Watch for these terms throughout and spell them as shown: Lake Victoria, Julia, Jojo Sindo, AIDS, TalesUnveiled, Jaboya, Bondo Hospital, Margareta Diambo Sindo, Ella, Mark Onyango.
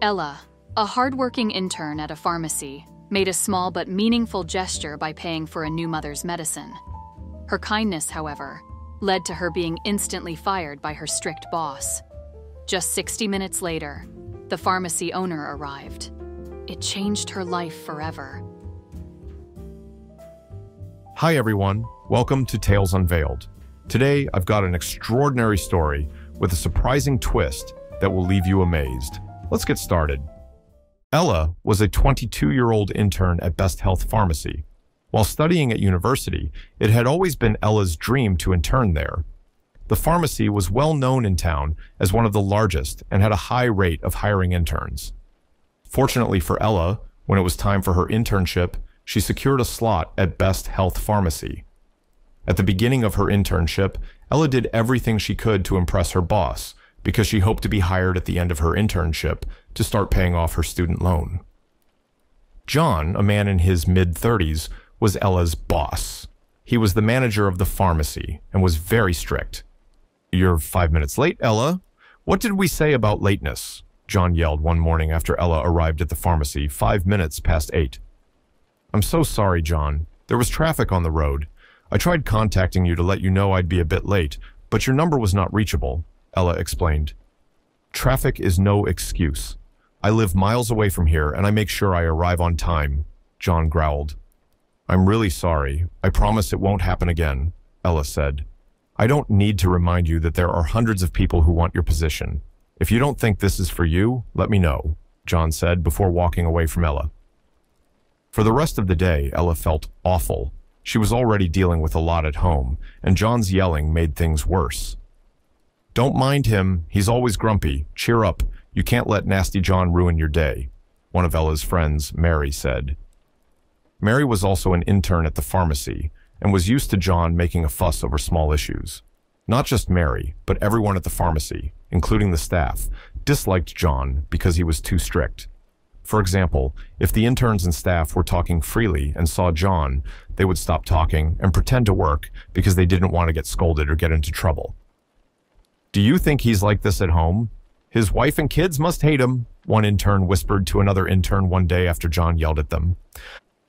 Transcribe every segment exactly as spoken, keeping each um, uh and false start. Ella, a hardworking intern at a pharmacy, made a small but meaningful gesture by paying for a new mother's medicine. Her kindness, however, led to her being instantly fired by her strict boss. Just sixty minutes later, the pharmacy owner arrived. It changed her life forever. Hi everyone, welcome to Tales Unveiled. Today, I've got an extraordinary story with a surprising twist that will leave you amazed. Let's get started. Ella was a twenty-two-year-old intern at Best Health Pharmacy. While studying at university, it had always been Ella's dream to intern there. The pharmacy was well known in town as one of the largest and had a high rate of hiring interns. Fortunately for Ella, when it was time for her internship, she secured a slot at Best Health Pharmacy. At the beginning of her internship, Ella did everything she could to impress her boss, because she hoped to be hired at the end of her internship to start paying off her student loan. John, a man in his mid-thirties, was Ella's boss. He was the manager of the pharmacy and was very strict. "You're five minutes late, Ella. What did we say about lateness?" John yelled one morning after Ella arrived at the pharmacy five minutes past eight. "I'm so sorry, John. There was traffic on the road. I tried contacting you to let you know I'd be a bit late, but your number was not reachable," Ella explained. "Traffic is no excuse. I live miles away from here and I make sure I arrive on time," John growled. "I'm really sorry. I promise it won't happen again," Ella said. "I don't need to remind you that there are hundreds of people who want your position. If you don't think this is for you, let me know," John said before walking away from Ella. For the rest of the day, Ella felt awful. She was already dealing with a lot at home, and John's yelling made things worse. "Don't mind him. He's always grumpy. Cheer up. You can't let Nasty John ruin your day," one of Ella's friends, Mary, said. Mary was also an intern at the pharmacy and was used to John making a fuss over small issues. Not just Mary, but everyone at the pharmacy, including the staff, disliked John because he was too strict. For example, if the interns and staff were talking freely and saw John, they would stop talking and pretend to work because they didn't want to get scolded or get into trouble. "Do you think he's like this at home? His wife and kids must hate him," one intern whispered to another intern one day after John yelled at them.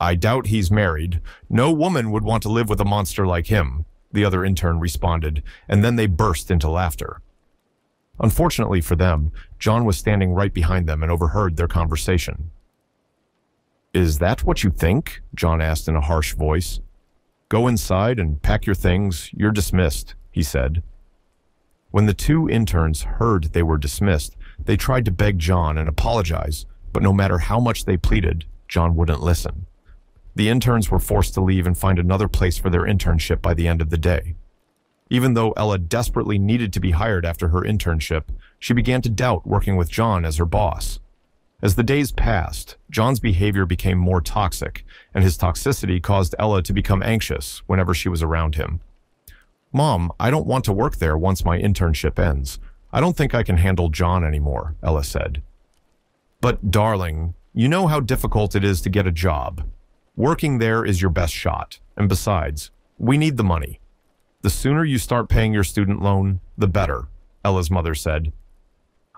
"I doubt he's married. No woman would want to live with a monster like him," the other intern responded, and then they burst into laughter. Unfortunately for them, John was standing right behind them and overheard their conversation. "Is that what you think?" John asked in a harsh voice. "Go inside and pack your things. You're dismissed," he said. When the two interns heard they were dismissed, they tried to beg John and apologize, but no matter how much they pleaded, John wouldn't listen. The interns were forced to leave and find another place for their internship by the end of the day. Even though Ella desperately needed to be hired after her internship, she began to doubt working with John as her boss. As the days passed, John's behavior became more toxic, and his toxicity caused Ella to become anxious whenever she was around him. "Mom, I don't want to work there once my internship ends. I don't think I can handle John anymore," Ella said. "But darling, you know how difficult it is to get a job. Working there is your best shot, and besides, we need the money. The sooner you start paying your student loan, the better," Ella's mother said.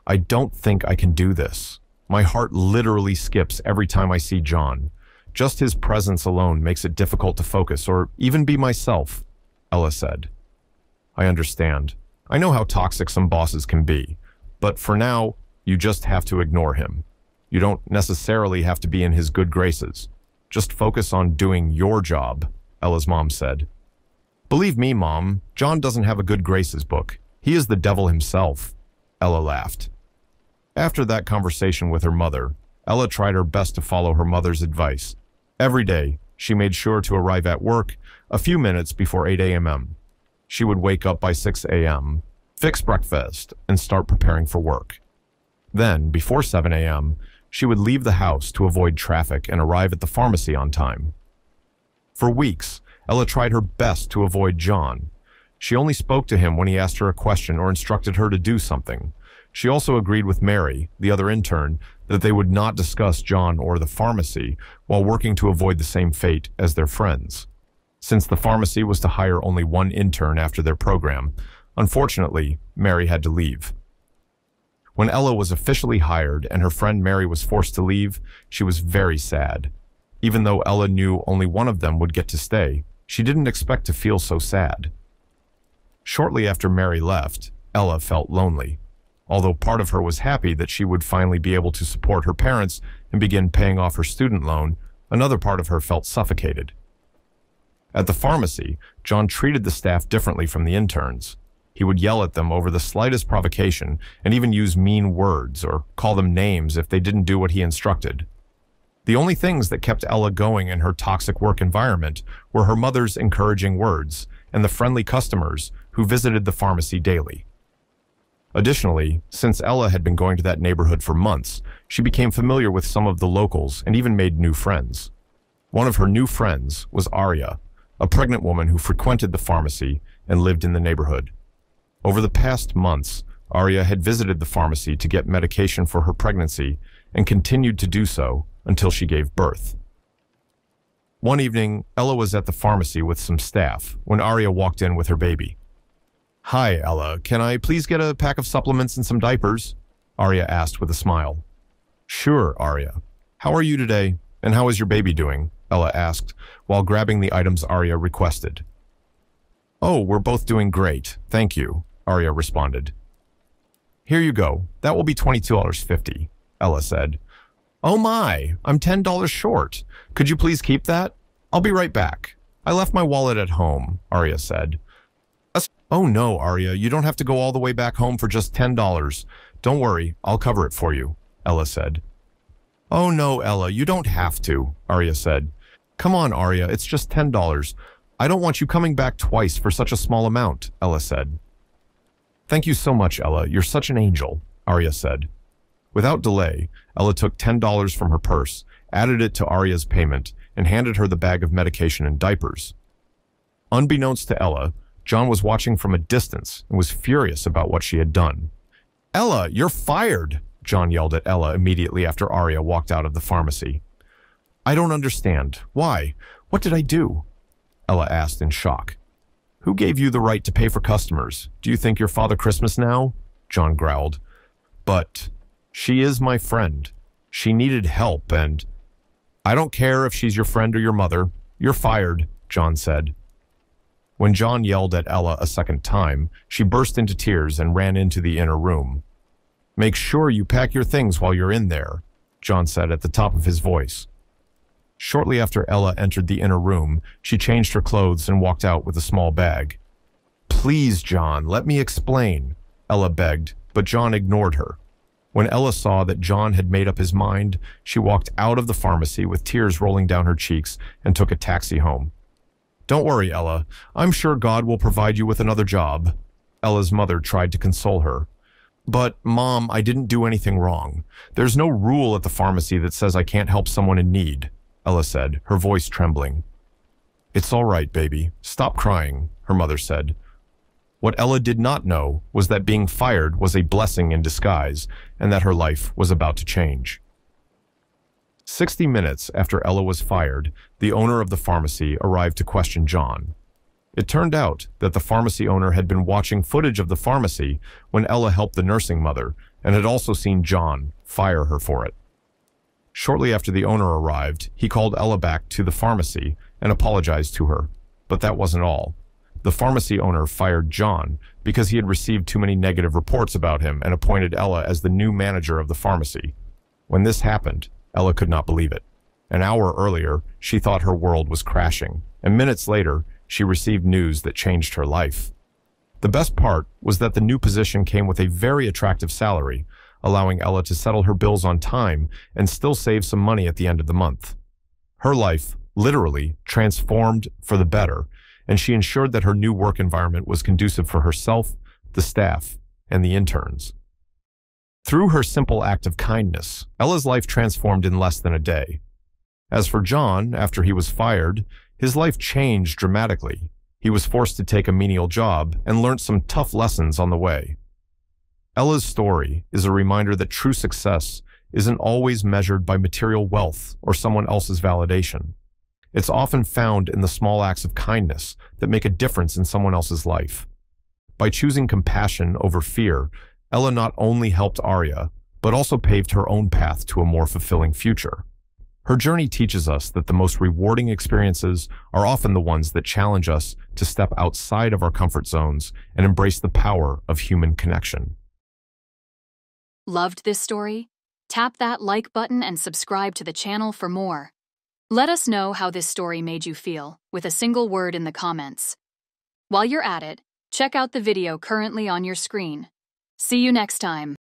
"I don't think I can do this. My heart literally skips every time I see John. Just his presence alone makes it difficult to focus or even be myself," Ella said. "I understand. I know how toxic some bosses can be, but for now, you just have to ignore him. You don't necessarily have to be in his good graces. Just focus on doing your job," Ella's mom said. "Believe me, Mom, John doesn't have a good graces book. He is the devil himself," Ella laughed. After that conversation with her mother, Ella tried her best to follow her mother's advice. Every day, she made sure to arrive at work a few minutes before eight A M She would wake up by six A M, fix breakfast, and start preparing for work. Then, before seven A M, she would leave the house to avoid traffic and arrive at the pharmacy on time. For weeks, Ella tried her best to avoid John. She only spoke to him when he asked her a question or instructed her to do something. She also agreed with Mary, the other intern, that they would not discuss John or the pharmacy while working to avoid the same fate as their friends. Since the pharmacy was to hire only one intern after their program, unfortunately, Mary had to leave. When Ella was officially hired and her friend Mary was forced to leave, she was very sad. Even though Ella knew only one of them would get to stay, she didn't expect to feel so sad. Shortly after Mary left, Ella felt lonely, although part of her was happy that she would finally be able to support her parents and begin paying off her student loan. Another part of her felt suffocated. At the pharmacy, John treated the staff differently from the interns. He would yell at them over the slightest provocation and even use mean words or call them names if they didn't do what he instructed. The only things that kept Ella going in her toxic work environment were her mother's encouraging words and the friendly customers who visited the pharmacy daily. Additionally, since Ella had been going to that neighborhood for months, she became familiar with some of the locals and even made new friends. One of her new friends was Aria, a pregnant woman who frequented the pharmacy and lived in the neighborhood. Over the past months, Aria had visited the pharmacy to get medication for her pregnancy and continued to do so until she gave birth. One evening, Ella was at the pharmacy with some staff when Aria walked in with her baby. "Hi, Ella, can I please get a pack of supplements and some diapers?" Aria asked with a smile. "Sure, Aria. How are you today, and how is your baby doing?" Ella asked, while grabbing the items Aria requested. "Oh, we're both doing great, thank you," Aria responded. "Here you go. That will be twenty-two dollars and fifty cents, Ella said. "Oh my, I'm ten dollars short. Could you please keep that? I'll be right back. I left my wallet at home," Aria said. "Oh no, Aria, you don't have to go all the way back home for just ten dollars. Don't worry, I'll cover it for you," Ella said. "Oh no, Ella, you don't have to," Aria said. "Come on, Aria, it's just ten dollars. I don't want you coming back twice for such a small amount," Ella said. "Thank you so much, Ella. You're such an angel," Aria said. Without delay, Ella took ten dollars from her purse, added it to Aria's payment, and handed her the bag of medication and diapers. Unbeknownst to Ella, John was watching from a distance and was furious about what she had done. "Ella, you're fired!" John yelled at Ella immediately after Aria walked out of the pharmacy. "I don't understand. Why? What did I do?" Ella asked in shock. "Who gave you the right to pay for customers? Do you think you're Father Christmas now?" John growled. "But she is my friend. She needed help and—" "I don't care if she's your friend or your mother. You're fired," John said. When John yelled at Ella a second time, she burst into tears and ran into the inner room. "Make sure you pack your things while you're in there," John said at the top of his voice. Shortly after Ella entered the inner room, she changed her clothes and walked out with a small bag. "Please, John, let me explain," Ella begged, but John ignored her. When Ella saw that John had made up his mind, she walked out of the pharmacy with tears rolling down her cheeks and took a taxi home. "Don't worry, Ella. I'm sure God will provide you with another job," Ella's mother tried to console her. "But, Mom, I didn't do anything wrong. There's no rule at the pharmacy that says I can't help someone in need," Ella said, her voice trembling. "It's all right, baby. Stop crying," her mother said. What Ella did not know was that being fired was a blessing in disguise and that her life was about to change. Sixty minutes after Ella was fired, the owner of the pharmacy arrived to question John. It turned out that the pharmacy owner had been watching footage of the pharmacy when Ella helped the nursing mother and had also seen John fire her for it. Shortly after the owner arrived, he called Ella back to the pharmacy and apologized to her. But that wasn't all. The pharmacy owner fired John because he had received too many negative reports about him and appointed Ella as the new manager of the pharmacy. When this happened, Ella could not believe it. An hour earlier, she thought her world was crashing, and minutes later, she received news that changed her life. The best part was that the new position came with a very attractive salary, allowing Ella to settle her bills on time and still save some money at the end of the month. Her life literally transformed for the better, and she ensured that her new work environment was conducive for herself, the staff, and the interns. Through her simple act of kindness, Ella's life transformed in less than a day. As for John, after he was fired, his life changed dramatically. He was forced to take a menial job and learned some tough lessons on the way. Ella's story is a reminder that true success isn't always measured by material wealth or someone else's validation. It's often found in the small acts of kindness that make a difference in someone else's life. By choosing compassion over fear, Ella not only helped Arya, but also paved her own path to a more fulfilling future. Her journey teaches us that the most rewarding experiences are often the ones that challenge us to step outside of our comfort zones and embrace the power of human connection. Loved this story? Tap that like button and subscribe to the channel for more. Let us know how this story made you feel with a single word in the comments. While you're at it, check out the video currently on your screen. See you next time.